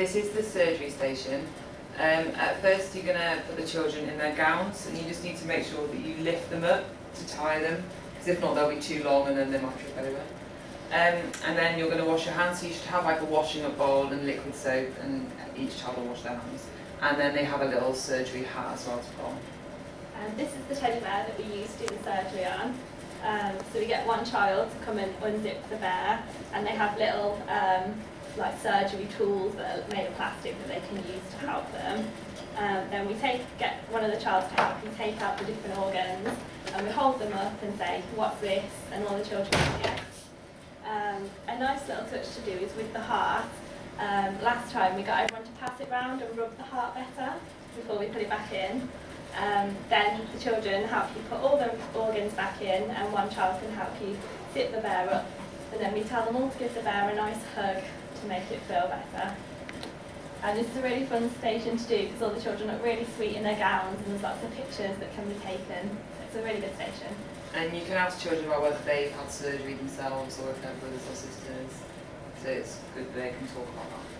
This is the surgery station. At first you're going to put the children in their gowns, and you just need to make sure that you lift them up to tie them, because if not they'll be too long and then they might trip over. And then you're going to wash your hands, so you should have like a washing up bowl and liquid soap, and each child will wash their hands. And then they have a little surgery hat as well to put on. And this is the teddy bear that we use to do the surgery on. So we get one child to come and unzip the bear, and they have little like surgery tools that are made of plastic that they can use to help them. Then we get one of the child to help you take out the different organs, and we hold them up and say, "What's this?" and all the children say yes. A nice little touch to do is with the heart. Last time we got everyone to pass it round and rub the heart better before we put it back in. Then the children help you put all the organs back in, and one child can help you zip the bear up, and then we tell them all to give the bear a nice hug to make it feel better. And this is a really fun station to do because all the children look really sweet in their gowns, and there's lots of pictures that can be taken. It's a really good station. And you can ask children about whether they've had surgery themselves or if they're brothers or sisters, so it's good they can talk about that.